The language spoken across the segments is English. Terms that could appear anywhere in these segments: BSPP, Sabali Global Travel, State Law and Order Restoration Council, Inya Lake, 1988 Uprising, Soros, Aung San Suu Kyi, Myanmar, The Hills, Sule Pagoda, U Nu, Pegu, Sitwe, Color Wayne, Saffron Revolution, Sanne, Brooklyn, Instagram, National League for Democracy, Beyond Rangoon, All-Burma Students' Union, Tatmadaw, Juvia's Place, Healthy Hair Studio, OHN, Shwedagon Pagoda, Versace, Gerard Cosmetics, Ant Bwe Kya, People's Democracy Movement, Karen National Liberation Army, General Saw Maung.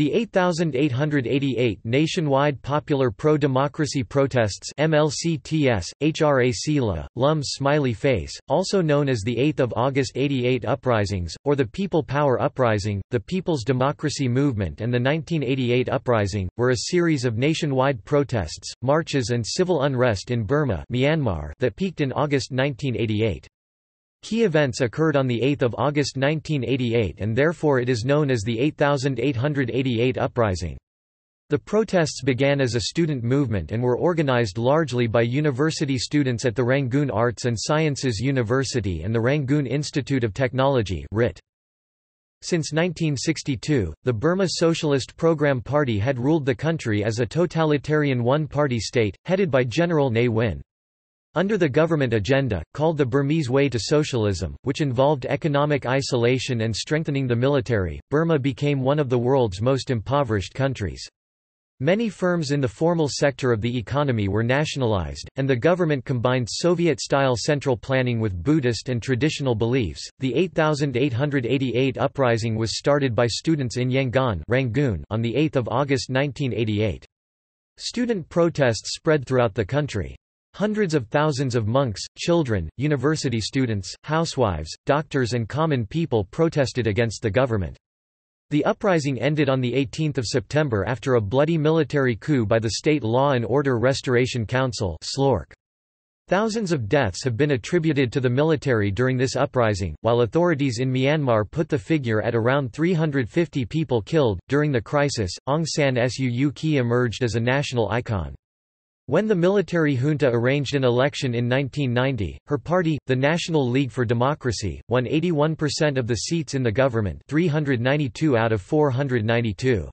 The 8,888 Nationwide Popular Pro-Democracy Protests MLCTS, HRACLA, LUM Smiley Face, also known as the 8th of August 88 Uprisings, or the People Power Uprising, the People's Democracy Movement and the 1988 Uprising, were a series of nationwide protests, marches and civil unrest in Burma, Myanmar, that peaked in August 1988. Key events occurred on 8 August 1988 and therefore it is known as the 8888 Uprising. The protests began as a student movement and were organized largely by university students at the Rangoon Arts and Sciences University and the Rangoon Institute of Technology (RIT). Since 1962, the Burma Socialist Programme Party had ruled the country as a totalitarian one-party state, headed by General Ne Win. Under the government agenda, called the Burmese Way to Socialism, which involved economic isolation and strengthening the military, Burma became one of the world's most impoverished countries. Many firms in the formal sector of the economy were nationalized, and the government combined Soviet-style central planning with Buddhist and traditional beliefs. The 8888 Uprising was started by students in Yangon, Rangoon, on 8 August 1988. Student protests spread throughout the country. Hundreds of thousands of monks, children, university students, housewives, doctors and common people protested against the government. The uprising ended on 18 September after a bloody military coup by the State Law and Order Restoration Council. Thousands of deaths have been attributed to the military during this uprising, while authorities in Myanmar put the figure at around 350 people killed. During the crisis, Aung San Suu Kyi emerged as a national icon. When the military junta arranged an election in 1990, her party, the National League for Democracy, won 81% of the seats in the government, 392 out of 492.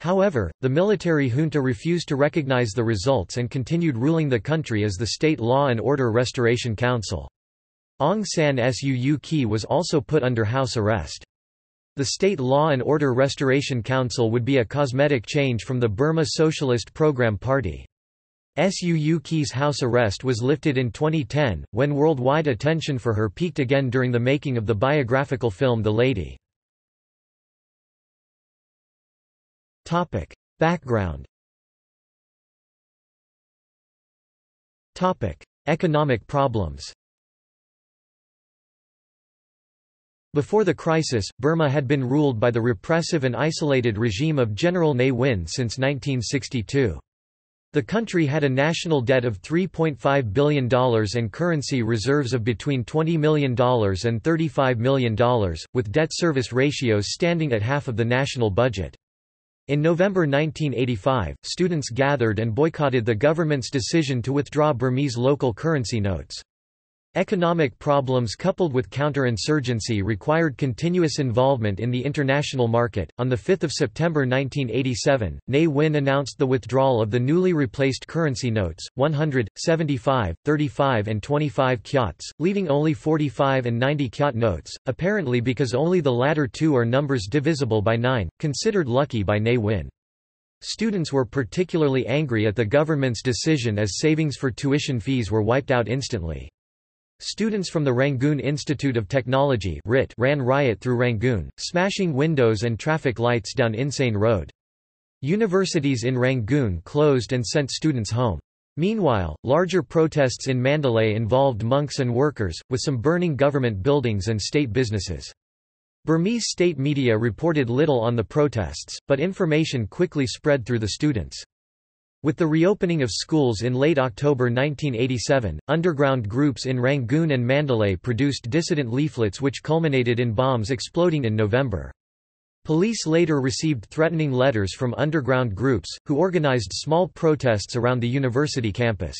However, the military junta refused to recognize the results and continued ruling the country as the State Law and Order Restoration Council. Aung San Suu Kyi was also put under house arrest. The State Law and Order Restoration Council would be a cosmetic change from the Burma Socialist Programme Party. Suu Kyi's house arrest was lifted in 2010, when worldwide attention for her peaked again during the making of the biographical film The Lady. Topic: Background. Topic: Economic problems. Before the crisis, Burma had been ruled by the repressive and isolated regime of General Ne Win since 1962. The country had a national debt of $3.5 billion and currency reserves of between $20 million and $35 million, with debt service ratios standing at half of the national budget. In November 1985, students gathered and boycotted the government's decision to withdraw Burmese local currency notes. Economic problems coupled with counterinsurgency required continuous involvement in the international market. On 5 September 1987, Ne Win announced the withdrawal of the newly replaced currency notes, 100, 75, 35 and 25 kyats, leaving only 45 and 90 kyat notes, apparently because only the latter two are numbers divisible by 9, considered lucky by Ne Win. Students were particularly angry at the government's decision as savings for tuition fees were wiped out instantly. Students from the Rangoon Institute of Technology (RIT) ran riot through Rangoon, smashing windows and traffic lights down Insane Road. Universities in Rangoon closed and sent students home. Meanwhile, larger protests in Mandalay involved monks and workers, with some burning government buildings and state businesses. Burmese state media reported little on the protests, but information quickly spread through the students. With the reopening of schools in late October 1987, underground groups in Rangoon and Mandalay produced dissident leaflets which culminated in bombs exploding in November. Police later received threatening letters from underground groups, who organized small protests around the university campus.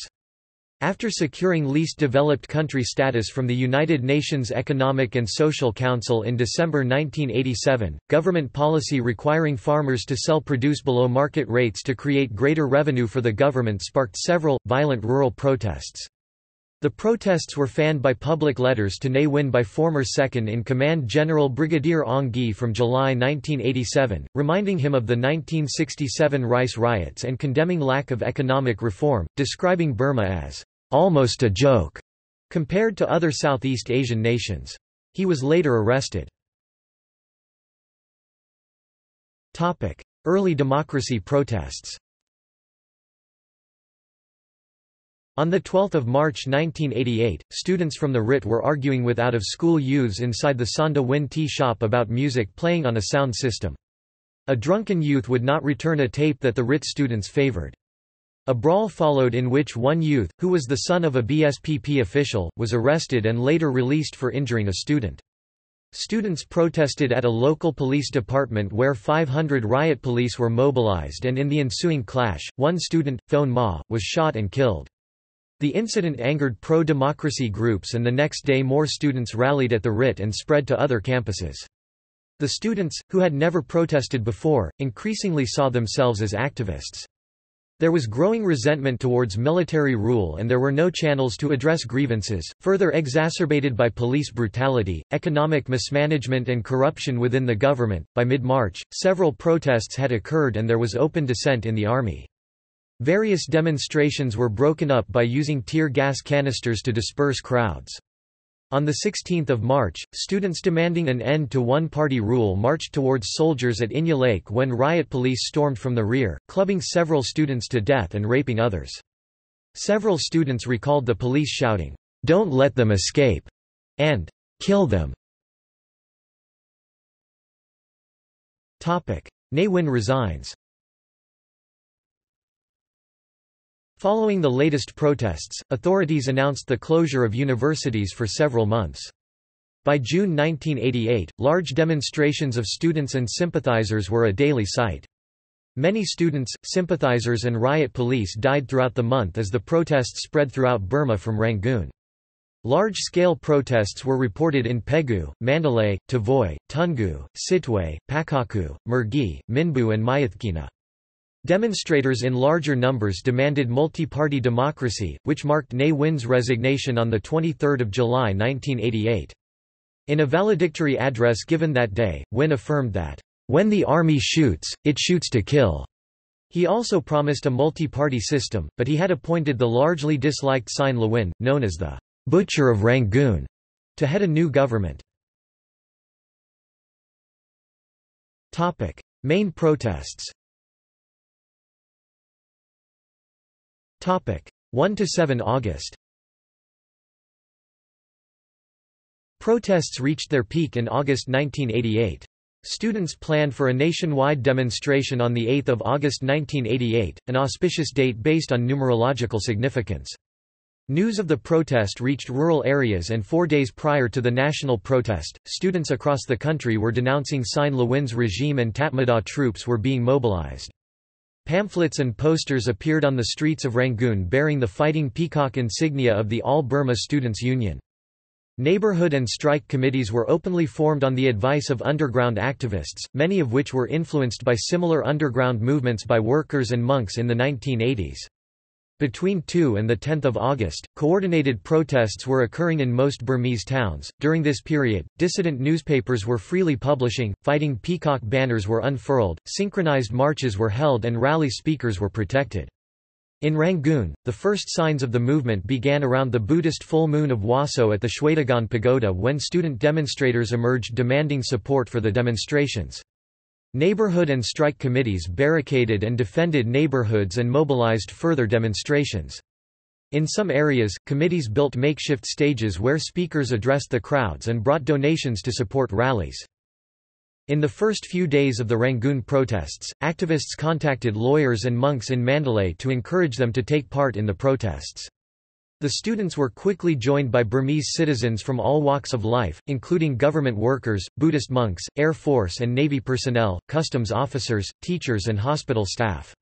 After securing least developed country status from the United Nations Economic and Social Council in December 1987, government policy requiring farmers to sell produce below market rates to create greater revenue for the government sparked several, violent rural protests. The protests were fanned by public letters to Ne Win by former second-in-command General Brigadier Aung Gyi from July 1987, reminding him of the 1967 rice riots and condemning lack of economic reform, describing Burma as "almost a joke" compared to other Southeast Asian nations. He was later arrested. Early democracy protests. On 12 March 1988, students from the RIT were arguing with out-of-school youths inside the Sein Lwin tea shop about music playing on a sound system. A drunken youth would not return a tape that the RIT students favored. A brawl followed in which one youth, who was the son of a BSPP official, was arrested and later released for injuring a student. Students protested at a local police department where 500 riot police were mobilized, and in the ensuing clash, one student, Phon Ma, was shot and killed. The incident angered pro-democracy groups, and the next day more students rallied at the RIT and spread to other campuses. The students, who had never protested before, increasingly saw themselves as activists. There was growing resentment towards military rule, and there were no channels to address grievances, further exacerbated by police brutality, economic mismanagement, and corruption within the government. By mid-March, several protests had occurred and there was open dissent in the army. Various demonstrations were broken up by using tear gas canisters to disperse crowds. On 16 March, students demanding an end to one-party rule marched towards soldiers at Inya Lake when riot police stormed from the rear, clubbing several students to death and raping others. Several students recalled the police shouting, "Don't let them escape," and "Kill them." Ne Win resigns. Following the latest protests, authorities announced the closure of universities for several months. By June 1988, large demonstrations of students and sympathizers were a daily sight. Many students, sympathizers, and riot police died throughout the month as the protests spread throughout Burma from Rangoon. Large-scale protests were reported in Pegu, Mandalay, Tavoy, Tungu, Sitwe, Pakaku, Murgi, Minbu, and Myathkina. Demonstrators in larger numbers demanded multi-party democracy, which marked Ne Win's resignation on 23 July 1988. In a valedictory address given that day, Win affirmed that, "When the army shoots, it shoots to kill." He also promised a multi-party system, but he had appointed the largely disliked Sein Lwin, known as the "Butcher of Rangoon," to head a new government. Main protests. 1–7 August. Protests reached their peak in August 1988. Students planned for a nationwide demonstration on 8 August 1988, an auspicious date based on numerological significance. News of the protest reached rural areas, and 4 days prior to the national protest, students across the country were denouncing Sein Lwin's regime and Tatmadaw troops were being mobilized. Pamphlets and posters appeared on the streets of Rangoon bearing the fighting peacock insignia of the All-Burma Students' Union. Neighborhood and strike committees were openly formed on the advice of underground activists, many of which were influenced by similar underground movements by workers and monks in the 1980s. Between 2 and 10 August, coordinated protests were occurring in most Burmese towns. During this period, dissident newspapers were freely publishing, fighting peacock banners were unfurled, synchronized marches were held, and rally speakers were protected. In Rangoon, the first signs of the movement began around the Buddhist full moon of Waso at the Shwedagon Pagoda, when student demonstrators emerged demanding support for the demonstrations. Neighborhood and strike committees barricaded and defended neighborhoods and mobilized further demonstrations. In some areas, committees built makeshift stages where speakers addressed the crowds and brought donations to support rallies. In the first few days of the Rangoon protests, activists contacted lawyers and monks in Mandalay to encourage them to take part in the protests. The students were quickly joined by Burmese citizens from all walks of life, including government workers, Buddhist monks, Air Force and Navy personnel, customs officers, teachers, and hospital staff.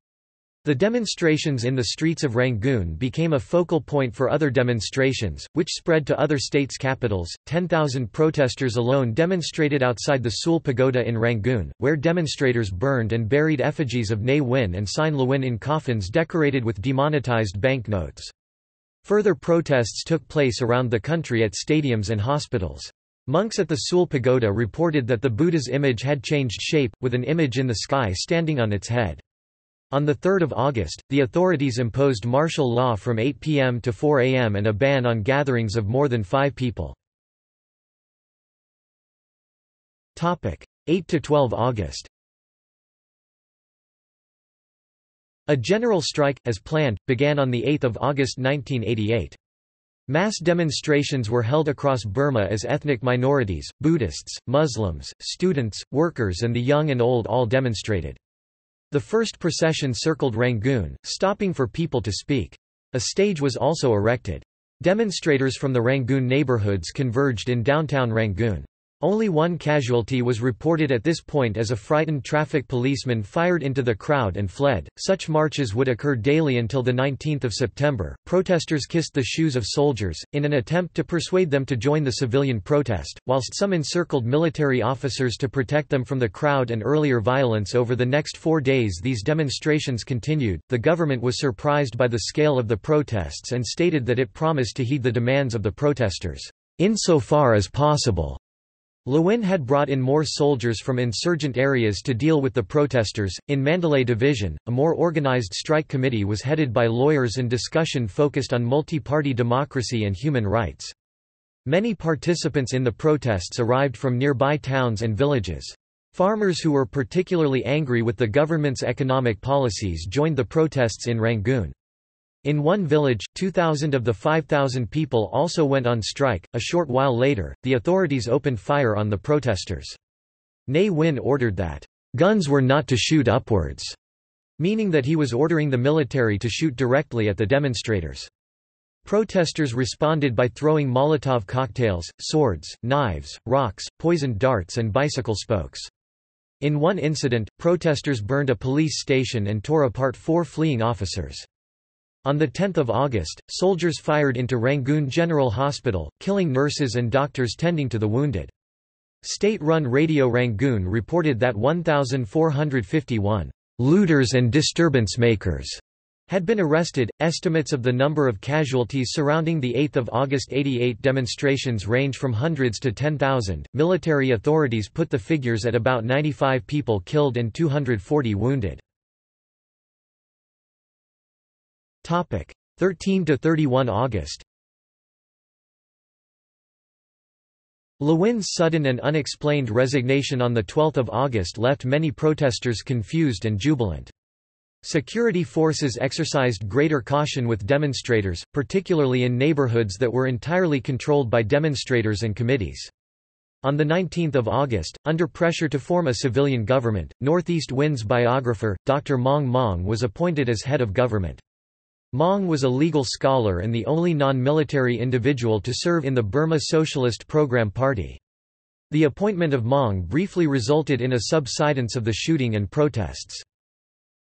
The demonstrations in the streets of Rangoon became a focal point for other demonstrations, which spread to other states' capitals. 10,000 protesters alone demonstrated outside the Sule Pagoda in Rangoon, where demonstrators burned and buried effigies of Ne Win and Sein Lwin in coffins decorated with demonetized banknotes. Further protests took place around the country at stadiums and hospitals. Monks at the Sule Pagoda reported that the Buddha's image had changed shape, with an image in the sky standing on its head. On 3 August, the authorities imposed martial law from 8 p.m. to 4 a.m. and a ban on gatherings of more than 5 people. 8–12 August. A general strike, as planned, began on 8 August 1988. Mass demonstrations were held across Burma as ethnic minorities, Buddhists, Muslims, students, workers and the young and old all demonstrated. The first procession circled Rangoon, stopping for people to speak. A stage was also erected. Demonstrators from the Rangoon neighborhoods converged in downtown Rangoon. Only one casualty was reported at this point as a frightened traffic policeman fired into the crowd and fled. Such marches would occur daily until the 19th of September. Protesters kissed the shoes of soldiers in an attempt to persuade them to join the civilian protest, whilst some encircled military officers to protect them from the crowd and earlier violence. Over the next 4 days, these demonstrations continued. The government was surprised by the scale of the protests and stated that it promised to heed the demands of the protesters insofar as possible. Ne Win had brought in more soldiers from insurgent areas to deal with the protesters. In Mandalay Division, a more organized strike committee was headed by lawyers and discussion focused on multi-party democracy and human rights. Many participants in the protests arrived from nearby towns and villages. Farmers who were particularly angry with the government's economic policies joined the protests in Rangoon. In one village, 2,000 of the 5,000 people also went on strike. A short while later, the authorities opened fire on the protesters. Ne Win ordered that guns were not to shoot upwards, meaning that he was ordering the military to shoot directly at the demonstrators. Protesters responded by throwing Molotov cocktails, swords, knives, rocks, poisoned darts and bicycle spokes. In one incident, protesters burned a police station and tore apart 4 fleeing officers. On 10 August, soldiers fired into Rangoon General Hospital, killing nurses and doctors tending to the wounded. State-run Radio Rangoon reported that 1,451 looters and disturbance makers had been arrested. Estimates of the number of casualties surrounding the 8 August 88 demonstrations range from hundreds to 10,000. Military authorities put the figures at about 95 people killed and 240 wounded. 13–31 August. Ne Win's sudden and unexplained resignation on 12 August left many protesters confused and jubilant. Security forces exercised greater caution with demonstrators, particularly in neighborhoods that were entirely controlled by demonstrators and committees. On 19 August, under pressure to form a civilian government, Northeast Win's biographer, Dr. Maung Maung was appointed as head of government. Maung was a legal scholar and the only non-military individual to serve in the Burma Socialist Programme Party. The appointment of Maung briefly resulted in a subsidence of the shooting and protests.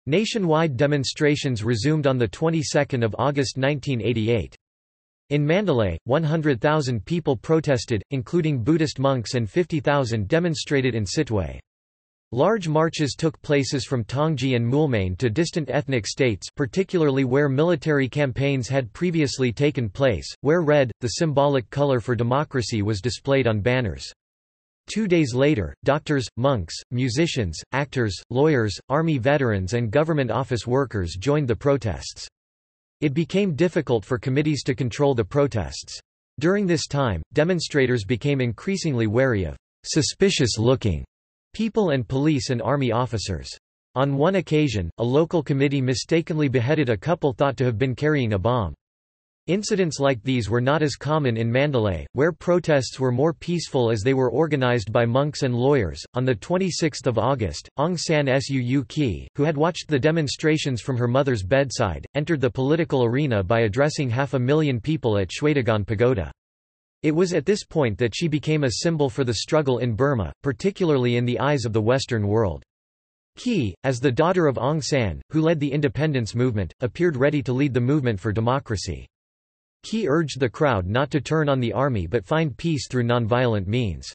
Nationwide demonstrations resumed on the 22nd of August 1988. In Mandalay, 100,000 people protested, including Buddhist monks, and 50,000 demonstrated in Sitwe. Large marches took places from Tongji and Mulmain to distant ethnic states, particularly where military campaigns had previously taken place, where red, the symbolic color for democracy, was displayed on banners. 2 days later, doctors, monks, musicians, actors, lawyers, army veterans and government office workers joined the protests. It became difficult for committees to control the protests. During this time, demonstrators became increasingly wary of suspicious-looking people and police and army officers. On one occasion, a local committee mistakenly beheaded a couple thought to have been carrying a bomb. Incidents like these were not as common in Mandalay, where protests were more peaceful as they were organized by monks and lawyers. On 26 August, Aung San Suu Kyi, who had watched the demonstrations from her mother's bedside, entered the political arena by addressing 500,000 people at Shwedagon Pagoda. It was at this point that she became a symbol for the struggle in Burma, particularly in the eyes of the Western world. Kyi, as the daughter of Aung San, who led the independence movement, appeared ready to lead the movement for democracy. Kyi urged the crowd not to turn on the army but find peace through nonviolent means.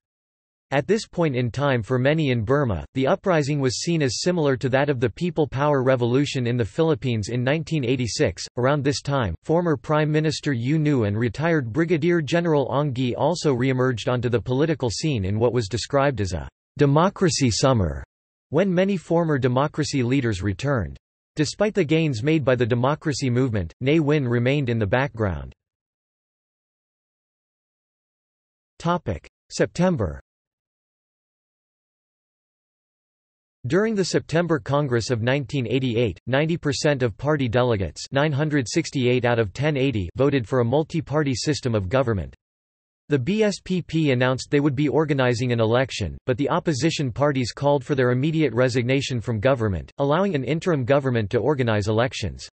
At this point in time, for many in Burma, the uprising was seen as similar to that of the People Power Revolution in the Philippines in 1986. Around this time, former Prime Minister U Nu and retired Brigadier General Aung Gyi also reemerged onto the political scene in what was described as a democracy summer, when many former democracy leaders returned. Despite the gains made by the democracy movement, Ne Win remained in the background. September. During the September Congress of 1988, 90% of party delegates, 968 out of 1080, voted for a multi-party system of government. The BSPP announced they would be organizing an election, but the opposition parties called for their immediate resignation from government, allowing an interim government to organize elections.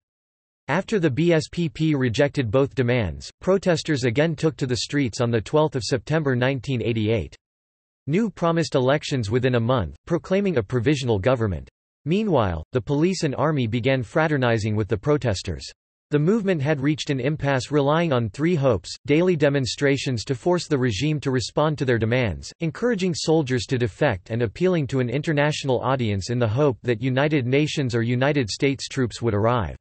After the BSPP rejected both demands, protesters again took to the streets on 12 September 1988. New promised elections within a month, proclaiming a provisional government. Meanwhile, the police and army began fraternizing with the protesters. The movement had reached an impasse relying on three hopes: daily demonstrations to force the regime to respond to their demands, encouraging soldiers to defect, and appealing to an international audience in the hope that United Nations or United States troops would arrive.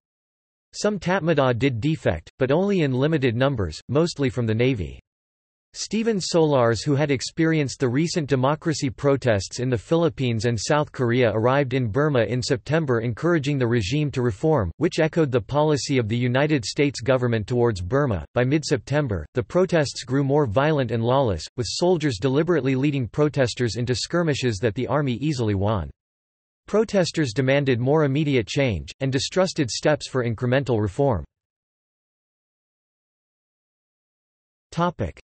Some Tatmadaw did defect, but only in limited numbers, mostly from the Navy. Stephen Solars, who had experienced the recent democracy protests in the Philippines and South Korea, arrived in Burma in September encouraging the regime to reform, which echoed the policy of the United States government towards Burma. By mid-September, the protests grew more violent and lawless, with soldiers deliberately leading protesters into skirmishes that the army easily won. Protesters demanded more immediate change, and distrusted steps for incremental reform.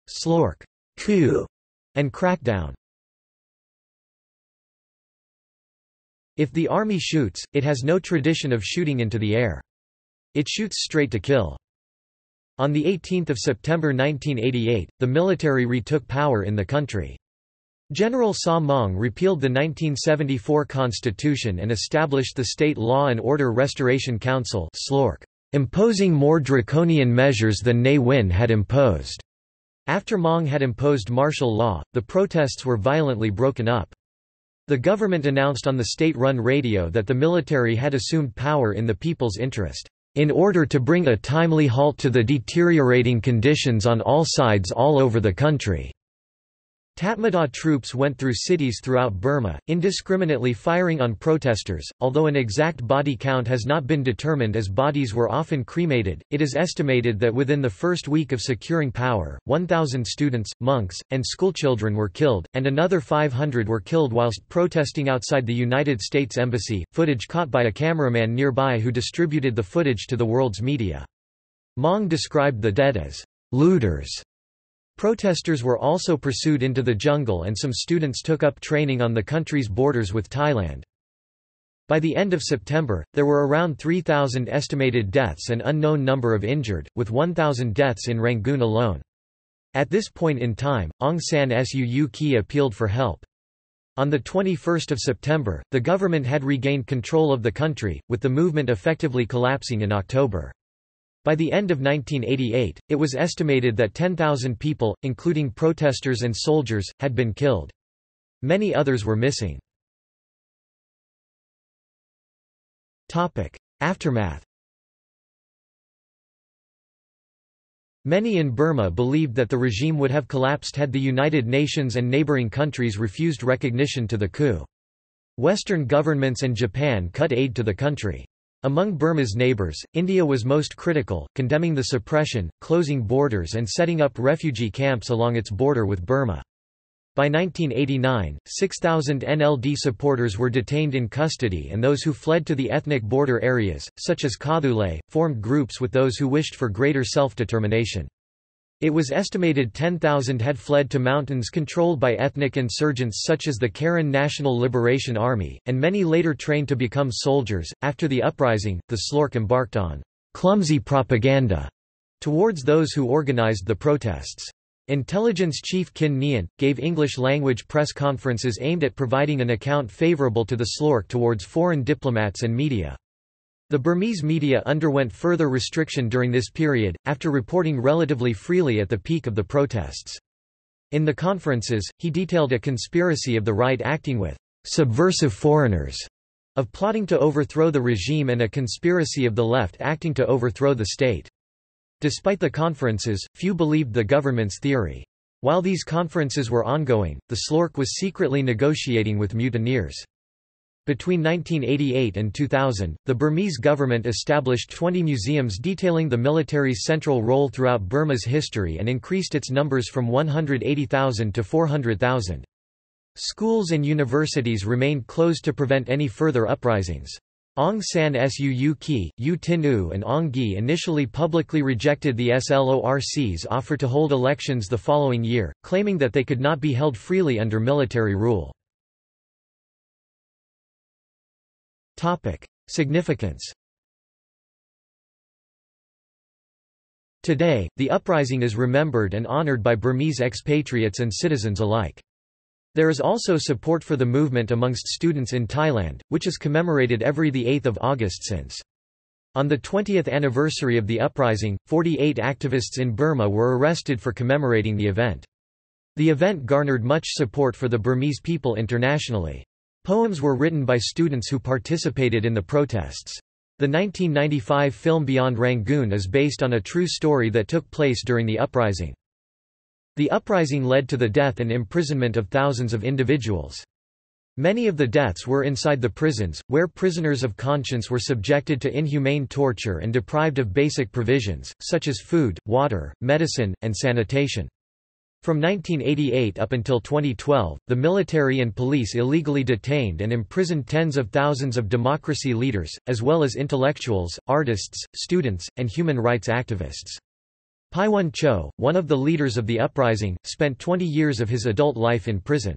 Slork, coup, and crackdown. If the army shoots, it has no tradition of shooting into the air. It shoots straight to kill. On 18 September 1988, the military retook power in the country. General Saw Maung repealed the 1974 constitution and established the State Law and Order Restoration Council, imposing more draconian measures than Ne Win had imposed. After Maung had imposed martial law, the protests were violently broken up. The government announced on the state-run radio that the military had assumed power in the people's interest, in order to bring a timely halt to the deteriorating conditions on all sides all over the country. Tatmadaw troops went through cities throughout Burma, indiscriminately firing on protesters. Although an exact body count has not been determined as bodies were often cremated, it is estimated that within the first week of securing power, 1,000 students, monks, and schoolchildren were killed, and another 500 were killed whilst protesting outside the United States Embassy, footage caught by a cameraman nearby who distributed the footage to the world's media. Maung described the dead as looters. Protesters were also pursued into the jungle, and some students took up training on the country's borders with Thailand. By the end of September, there were around 3,000 estimated deaths and unknown number of injured, with 1,000 deaths in Rangoon alone. At this point in time, Aung San Suu Kyi appealed for help. On 21 September, the government had regained control of the country, with the movement effectively collapsing in October. By the end of 1988, it was estimated that 10,000 people, including protesters and soldiers, had been killed. Many others were missing. Aftermath. Many in Burma believed that the regime would have collapsed had the United Nations and neighboring countries refused recognition to the coup. Western governments and Japan cut aid to the country. Among Burma's neighbors, India was most critical, condemning the suppression, closing borders and setting up refugee camps along its border with Burma. By 1989, 6,000 NLD supporters were detained in custody, and those who fled to the ethnic border areas, such as Kathulay, formed groups with those who wished for greater self-determination. It was estimated 10,000 had fled to mountains controlled by ethnic insurgents such as the Karen National Liberation Army, and many later trained to become soldiers. After the uprising, the Slork embarked on clumsy propaganda towards those who organized the protests. Intelligence chief Khin Nyunt gave English-language press conferences aimed at providing an account favorable to the Slork towards foreign diplomats and media. The Burmese media underwent further restriction during this period, after reporting relatively freely at the peak of the protests. In the conferences, he detailed a conspiracy of the right acting with subversive foreigners, of plotting to overthrow the regime, and a conspiracy of the left acting to overthrow the state. Despite the conferences, few believed the government's theory. While these conferences were ongoing, the Slork was secretly negotiating with mutineers. Between 1988 and 2000, the Burmese government established 20 museums detailing the military's central role throughout Burma's history and increased its numbers from 180,000 to 400,000. Schools and universities remained closed to prevent any further uprisings. Aung San Suu Kyi, U Tin U and Aung Gyi initially publicly rejected the SLORC's offer to hold elections the following year, claiming that they could not be held freely under military rule. Significance. Today, the uprising is remembered and honored by Burmese expatriates and citizens alike. There is also support for the movement amongst students in Thailand, which is commemorated every 8th of August since. On the 20th anniversary of the uprising, 48 activists in Burma were arrested for commemorating the event. The event garnered much support for the Burmese people internationally. Poems were written by students who participated in the protests. The 1995 film Beyond Rangoon is based on a true story that took place during the uprising. The uprising led to the death and imprisonment of thousands of individuals. Many of the deaths were inside the prisons, where prisoners of conscience were subjected to inhumane torture and deprived of basic provisions, such as food, water, medicine, and sanitation. From 1988 up until 2012, the military and police illegally detained and imprisoned tens of thousands of democracy leaders, as well as intellectuals, artists, students, and human rights activists. Pyone Cho, one of the leaders of the uprising, spent 20 years of his adult life in prison.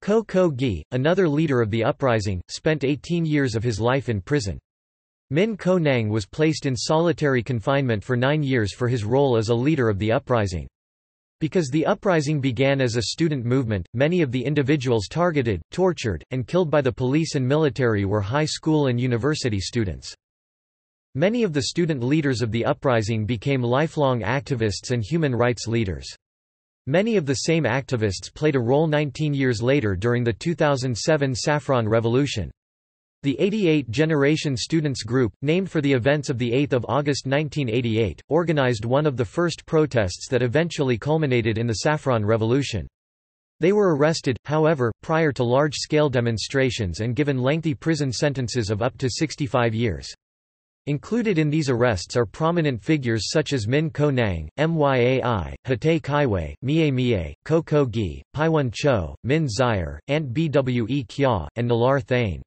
Ko Ko Gyi, another leader of the uprising, spent 18 years of his life in prison. Min Ko Naing was placed in solitary confinement for 9 years for his role as a leader of the uprising. Because the uprising began as a student movement, many of the individuals targeted, tortured, and killed by the police and military were high school and university students. Many of the student leaders of the uprising became lifelong activists and human rights leaders. Many of the same activists played a role 19 years later during the 2007 Saffron Revolution. The 88 Generation Students Group, named for the events of 8 August 1988, organized one of the first protests that eventually culminated in the Saffron Revolution. They were arrested, however, prior to large-scale demonstrations and given lengthy prison sentences of up to 65 years. Included in these arrests are prominent figures such as Min Ko Naing, Myai, Hatay Kaiwei, Mie, Ko Ko Gyi, Pyone Cho, Min Zaire, Ant Bwe Kya, and Nalar Thane.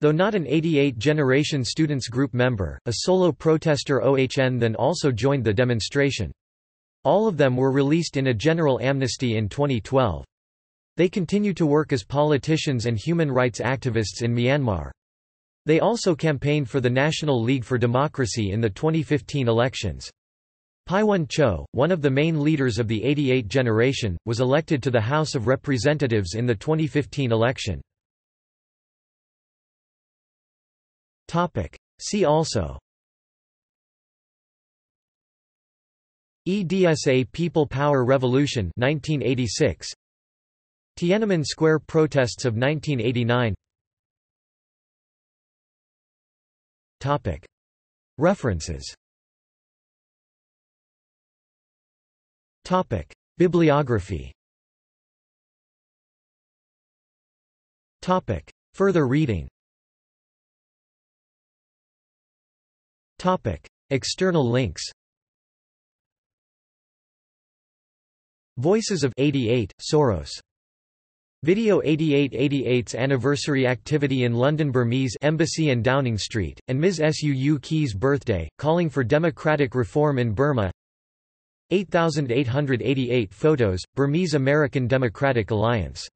Though not an 88 Generation Students Group member, a solo protester Ohn then also joined the demonstration. All of them were released in a general amnesty in 2012. They continue to work as politicians and human rights activists in Myanmar. They also campaigned for the National League for Democracy in the 2015 elections. Pyone Cho, one of the main leaders of the 88 Generation, was elected to the House of Representatives in the 2015 election. See also: EDSA People Power Revolution 1986, Tiananmen Square protests of 1989. References. Bibliography. Further reading. External links. Voices of 88, Soros. Video 8888's anniversary activity in London, Burmese Embassy and Downing Street, and Ms. Suu Kyi's birthday, calling for democratic reform in Burma. 8888 photos, Burmese American Democratic Alliance.